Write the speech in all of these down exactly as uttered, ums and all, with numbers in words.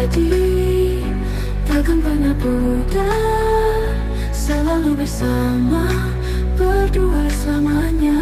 abadi, takkan pernah pudar, selalu bersama, berdua selamanya.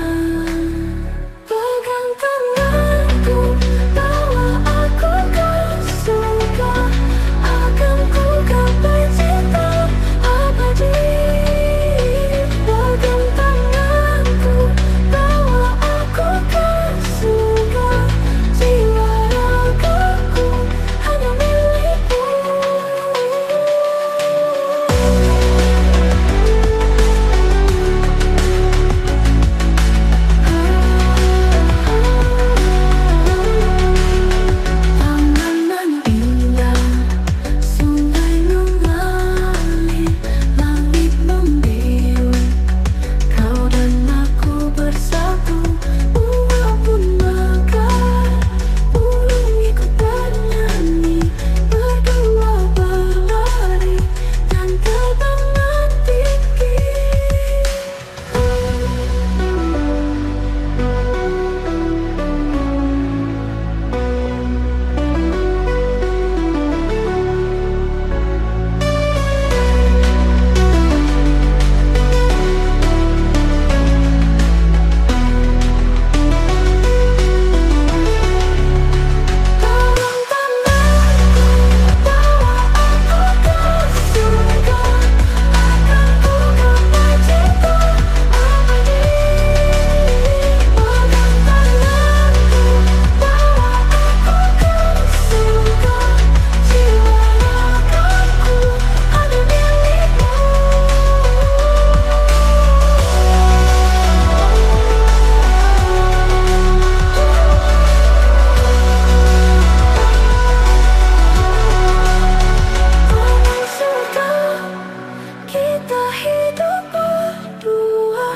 Kita hidup berdua,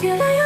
tiada yang